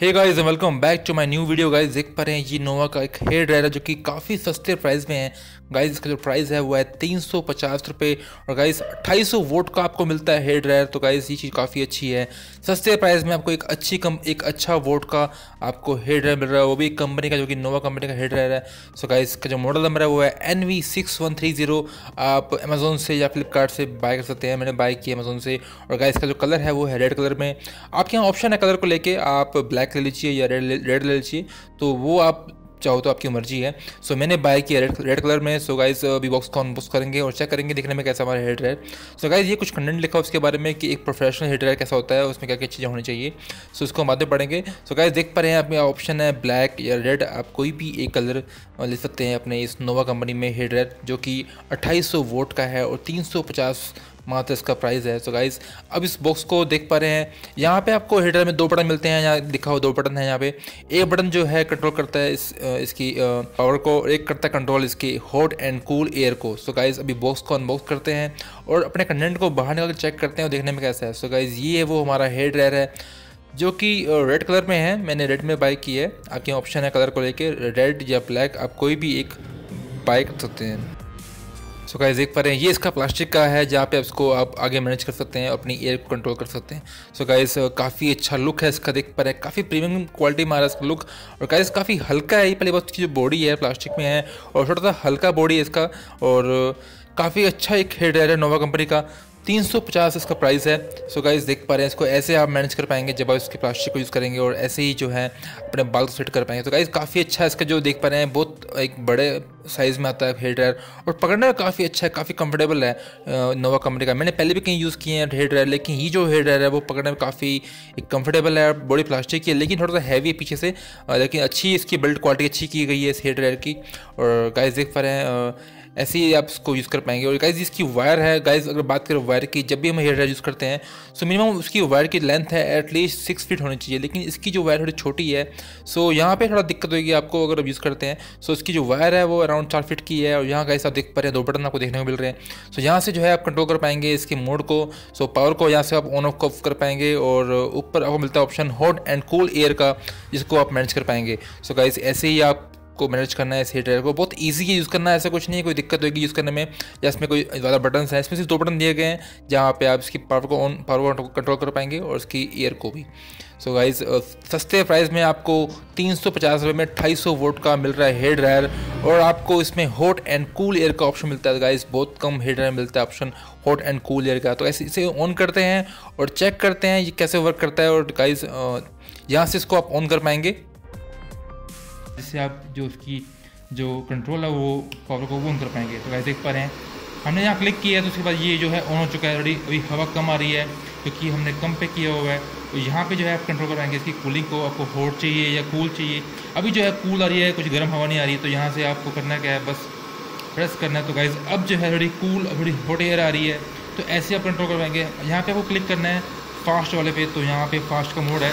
Hey guys welcome back to my new video. Guys देख पा रहे हैं ये नोवा का एक हेयर ड्रायर है जो कि काफ़ी सस्ते प्राइस में है। गाइस इसका जो प्राइस है वो है 350 रुपये और गाइस 2800 वोट का आपको मिलता है हेयर ड्रायर। तो गाइस ये चीज़ काफ़ी अच्छी है, सस्ते प्राइस में आपको एक अच्छा वोट का आपको हेयर ड्रायर मिल रहा है, वो भी कंपनी का जो कि नोवा कंपनी का हेयर ड्रायर है। सो गाइस इसका जो मॉडल नंबर है वो है NV6130। आप अमेजोन से या फ्लिपकार्ट से बाय कर सकते हैं, मैंने बाय किया अमेजोन से। और गाइस इसका जो कलर है वो है रेड कलर में। आपके यहाँ ऑप्शन है कलर को लेके, आप ब्लैक ले लीजिए या रेड ले लीजिए, तो वो आप चाहो तो आपकी मर्जी है। सो मैंने बाय किया रेड कलर में। सो गाइस अभी बॉक्स को अनबॉक्स करेंगे और चेक करेंगे देखने में कैसा हमारा हेयर ड्रायर। सो गाइस ये कुछ कंटेंट लिखा है उसके बारे में कि एक प्रोफेशनल हेयर ड्रायर कैसा होता है, उसमें क्या क्या चीज़ें होनी चाहिए। सो इसको हम आगे पढ़ेंगे। सो गाइस देख पा रहे हैं आपके ऑप्शन है ब्लैक या रेड, आप कोई भी एक कलर ले सकते हैं अपने इस नोवा कंपनी में हेयर ड्रायर जो कि 2800 वोट का है और 350 मात्र इसका प्राइस है। सो गाइस अब इस बॉक्स को देख पा रहे हैं, यहाँ पे आपको हेडर में दो बटन मिलते हैं, यहाँ दिखा हुआ दो बटन है। यहाँ पे एक बटन जो है कंट्रोल करता है इसकी पावर को, एक करता है कंट्रोल इसकी हॉट एंड कूल एयर को। सो गाइस अभी बॉक्स को अनबॉक्स करते हैं और अपने कंटेंट को बाहर निकाल कर चेक करते हैं और देखने में कैसा है। सो गाइस ये है वो हमारा हेयर ड्रायर है जो कि रेड कलर में है, मैंने रेड में बाय की है। आपके ऑप्शन है कलर को लेके, रेड या ब्लैक आप कोई भी एक बाय कर सकते हैं। सो गाइस देख पा रहे हैं ये इसका प्लास्टिक का है जहाँ पे आप इसको आप आगे मैनेज कर सकते हैं, अपनी एयर को कंट्रोल कर सकते हैं। सो गाइस काफ़ी अच्छा लुक है इसका, देख पा रहे हैं काफ़ी प्रीमियम क्वालिटी मारा इसका लुक। और गाइस काफ़ी हल्का है, ये पहली बात इसकी जो बॉडी है प्लास्टिक में है और थोड़ा सा हल्का बॉडी है इसका, और काफ़ी अच्छा एक हेयर ड्रायर है नोवा कंपनी का। 350 इसका प्राइस है। सो गाइस देख पा रहे हैं इसको ऐसे आप मैनेज कर पाएंगे जब आप इसके प्लास्टिक को यूज़ करेंगे, और ऐसे ही जो है अपने बाल को सेट कर पाएंगे। तो गाइस काफ़ी अच्छा इसका जो देख पा रहे हैं, बहुत एक बड़े साइज़ में आता है हेयर ड्रायर और पकड़ने में काफ़ी अच्छा है, काफ़ी कंफर्टेबल है नोवा कंपनी का। मैंने पहले भी कहीं यूज़ किए हैं हेयर ड्रायर, लेकिन ये जो हेयर ड्रायर है वो पकड़ने में काफ़ी कंफर्टेबल है। बॉडी प्लास्टिक की है लेकिन थोड़ा सा हैवी है पीछे से, लेकिन अच्छी इसकी बिल्ड क्वालिटी अच्छी की गई है इस हेयर ड्रायर की। और गाइस देख पा रहे हैं ऐसे ही आप इसको यूज़ कर पाएंगे। और गाइस इसकी वायर है, गाइस अगर बात करें वायर की, जब भी हम हेयर ड्रायर यूज़ करते हैं सो मिनिमम उसकी वायर की लेंथ है एटलीस्ट 6 फीट होनी चाहिए, लेकिन इसकी जो वायर थोड़ी छोटी है। सो यहाँ पे थोड़ा दिक्कत होगी आपको अगर आप यूज़ करते हैं। सो इसकी जो वायर है वो अराउंड 4 फीट की है। और यहाँ गाइस आप देख पा रहे हैं दो बटन आपको देखने को मिल रहे हैं। सो यहाँ से जो है आप कंट्रोल कर पाएंगे इसके मोड को। सो पावर को यहाँ से आप ऑन ऑफ कर पाएंगे और ऊपर आपको मिलता है option hot and cool air का, जिसको आप मैनेज कर पाएंगे। सो गाइस ऐसे ही आप को मैनेज करना है इस हेयर ड्रायर को, बहुत ईजी है यूज़ करना है, ऐसा कुछ नहीं है कोई दिक्कत होगी यूज़ करने में या इसमें कोई ज़्यादा बटन्स हैं। इसमें सिर्फ 2 बटन दिए गए हैं जहाँ पे आप इसकी पावर को कंट्रोल कर पाएंगे और इसकी एयर को भी। सो गाइस सस्ते प्राइस में आपको 350 रुपये में 2800 वोट का मिल रहा है हेयर ड्रायर, और आपको इसमें हॉट एंड कूल एयर का ऑप्शन मिलता है। गाइस बहुत कम हेयर ड्रायर मिलता है option hot and cool air का। तो ऐसे इसे ऑन करते हैं और चेक करते हैं ये कैसे वर्क करता है। और गाइस यहाँ से इसको आप ऑन कर पाएंगे, जिससे आप जो उसकी जो कंट्रोल है वो पावर को ऑन कर पाएंगे। तो गाइस देख पा रहे हैं हमने यहाँ क्लिक किया है, तो उसके बाद ये जो है ऑन हो चुका है ऑलरेडी। अभी हवा कम आ रही है क्योंकि हमने कम पे किया हुआ है। तो यहाँ पे जो है आप कंट्रोल कर पाएंगे इसकी कूलिंग को, आपको हॉट चाहिए या कूल चाहिए। अभी जो है कूल आ रही है, कुछ गर्म हवा नहीं आ रही है, तो यहाँ से आपको करना क्या है, बस प्रेस करना है। तो गाइस अब जो है थोड़ी कूल थोड़ी हॉट एयर आ रही है, तो ऐसे आप कंट्रोल कर पाएंगे। यहाँ पर आपको क्लिक करना है फास्ट वाले पे, तो यहाँ पर फास्ट का मोड है।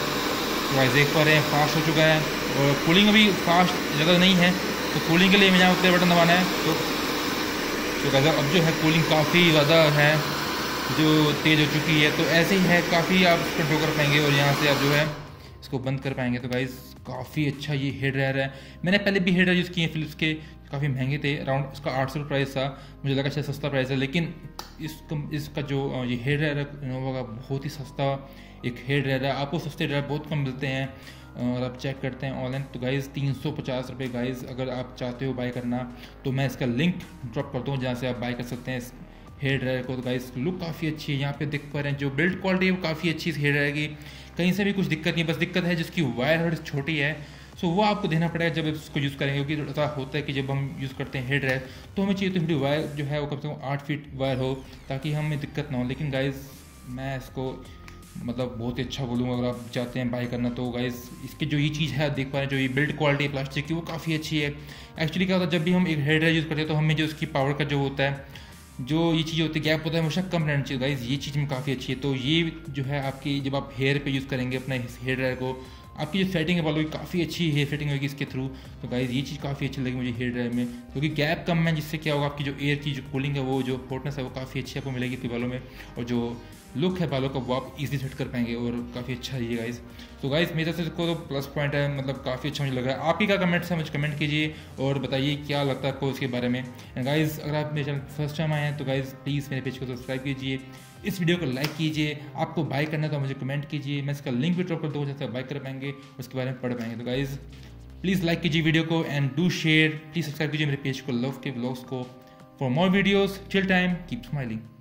तो गाइस देख पा रहे हैं फास्ट हो चुका है और कूलिंग अभी फास्ट ज़्यादा नहीं है, तो कूलिंग के लिए मुझे यहाँ पे बटन दबाना है। तो गाइस अब जो है कूलिंग काफ़ी ज़्यादा है जो तेज़ हो चुकी है, तो ऐसे ही है काफ़ी आप कंट्रोल कर पाएंगे और यहाँ से आप जो है इसको बंद कर पाएंगे। तो गाइस काफ़ी अच्छा ये हेयर ड्रायर है, मैंने पहले भी हेयर ड्रायर यूज़ किए हैं फिलिप्स के, काफ़ी महंगे थे, अराउंड इसका 800 प्राइस था, मुझे लगा शायद सस्ता प्राइस है, लेकिन इसका जो ये हेयर ड्रायर है नोवा का बहुत ही सस्ता एक हेयर ड्रायर है। आपको सस्ते ड्रायर बहुत कम मिलते हैं और आप चेक करते हैं ऑनलाइन। तो गाइस 350 रुपये। गाइस अगर आप चाहते हो बाय करना तो मैं इसका लिंक ड्रॉप कर दूँ जहाँ से आप बाय कर सकते हैं इस हेयर ड्रायर को। तो गाइस लुक काफ़ी अच्छी है, यहाँ पे देख पा रहे हैं जो बिल्ड क्वालिटी है वो काफ़ी अच्छी इस हेयर ड्रायर की, कहीं से भी कुछ दिक्कत नहीं, बस दिक्कत है जिसकी वायर छोटी है। सो वो आपको देना पड़ेगा जब इसको यूज़ करेंगे, क्योंकि थोड़ा सा होता है कि जब हम यूज़ करते हैं हेयर ड्रायर तो हमें चाहिए तो थोड़ी वायर जो है वो कम से कम 8 फीट वायर हो ताकि हमें दिक्कत ना हो। लेकिन गाइस मैं इसको मतलब बहुत ही अच्छा बोलूँगा, अगर आप चाहते हैं बाय करना तो गाइस इसकी जो ये चीज़ है देख पा रहे हैं, जो ये बिल्ड क्वालिटी है प्लास्टिक की वो काफ़ी अच्छी है। एक्चुअली क्या होता है जब भी हम एक हेयर ड्रायर यूज़ करते हैं तो हमें जो उसकी पावर का जो होता है, जो ये चीज़ होती है गैप होता है, हमेशा कम रहना चाहिए। गाइस ये चीज़ में काफ़ी अच्छी है। तो ये जो है आपकी जब आप हेयर पे यूज़ करेंगे अपने हेयर ड्रायर को, आपकी जो सेटिंग है बालों की काफ़ी अच्छी हेयर सेटिंग होगी इसके थ्रू। तो गाइस ये चीज़ काफ़ी अच्छी लगी मुझे हेयर ड्रायर में, क्योंकि गैप कम है, जिससे क्या होगा आपकी जो एयर की जो कूलिंग है वो जो हॉटनेस है वो काफ़ी अच्छी आपको मिलेगी अपने बालों में, और जो लुक है बालों का वो आप इजीली सेट कर पाएंगे और काफ़ी अच्छा है गाइस। तो गाइस मेरे तरफ से इसको तो प्लस पॉइंट है, मतलब काफ़ी अच्छा मुझे लग रहा है। आप ही का कमेंट्स है, मुझे कमेंट कीजिए और बताइए क्या लगता है आपको इसके बारे में। एंड गाइस अगर आप मेरे चैनल फर्स्ट टाइम आए हैं तो गाइस प्लीज़ मेरे पेज को सब्सक्राइब कीजिए, इस वीडियो को लाइक कीजिए। आपको बाय करना तो मुझे कमेंट कीजिए, मैं इसका लिंक भी ड्रॉप कर दूँगा, जैसे बाय कर पाएंगे उसके बारे में पढ़ पाएंगे। तो गाइस प्लीज़ लाइक कीजिए वीडियो को and do share, please subscribe कीजिए मेरे पेज को लव के व्लॉग्स को। For more videos, till time, keep smiling.